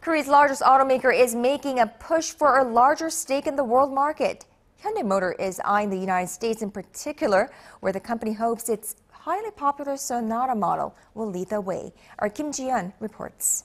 Korea's largest automaker is making a push for a larger stake in the world market. Hyundai Motor is eyeing the United States in particular, where the company hopes its highly popular Sonata model will lead the way. Our Kim Ji-yeon reports.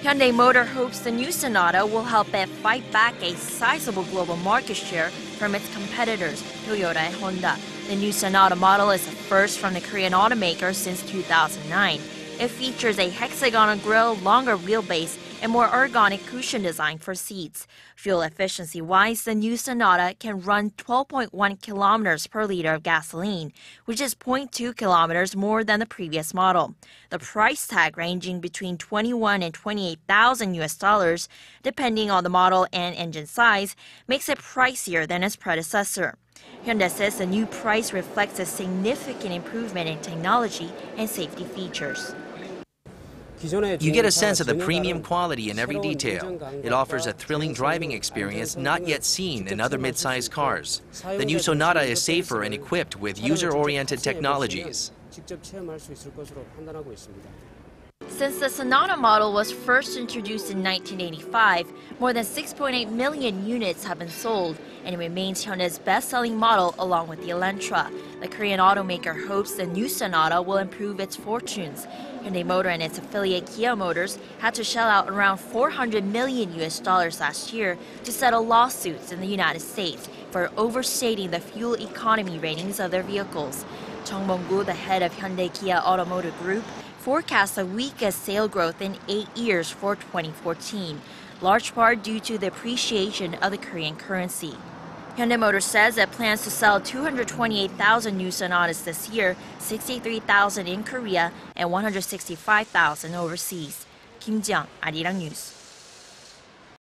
Hyundai Motor hopes the new Sonata will help it fight back a sizable global market share from its competitors, Toyota and Honda. The new Sonata model is a first from the Korean automaker since 2009. It features a hexagonal grille, longer wheelbase, and more ergonomic cushion design for seats. Fuel efficiency-wise, the new Sonata can run 12.1 kilometers per liter of gasoline, which is 0.2 kilometers more than the previous model. The price tag ranging between $21,000 and $28,000 depending on the model and engine size, makes it pricier than its predecessor. Hyundai says the new price reflects a significant improvement in technology and safety features. You get a sense of the premium quality in every detail. It offers a thrilling driving experience not yet seen in other mid-sized cars. The new Sonata is safer and equipped with user-oriented technologies. Since the Sonata model was first introduced in 1985, more than 6.8 million units have been sold, and it remains Hyundai's best-selling model along with the Elantra. The Korean automaker hopes the new Sonata will improve its fortunes. Hyundai Motor and its affiliate Kia Motors had to shell out around $400 million last year to settle lawsuits in the United States for overstating the fuel economy ratings of their vehicles. Chung Mong-koo, the head of Hyundai-Kia Automotive Group, forecast the weakest sale growth in 8 years for 2014, large part due to the appreciation of the Korean currency. Hyundai Motor says it plans to sell 228,000 new Sonatas this year, 63,000 in Korea and 165,000 overseas. Kim Ji-yeon, Arirang News.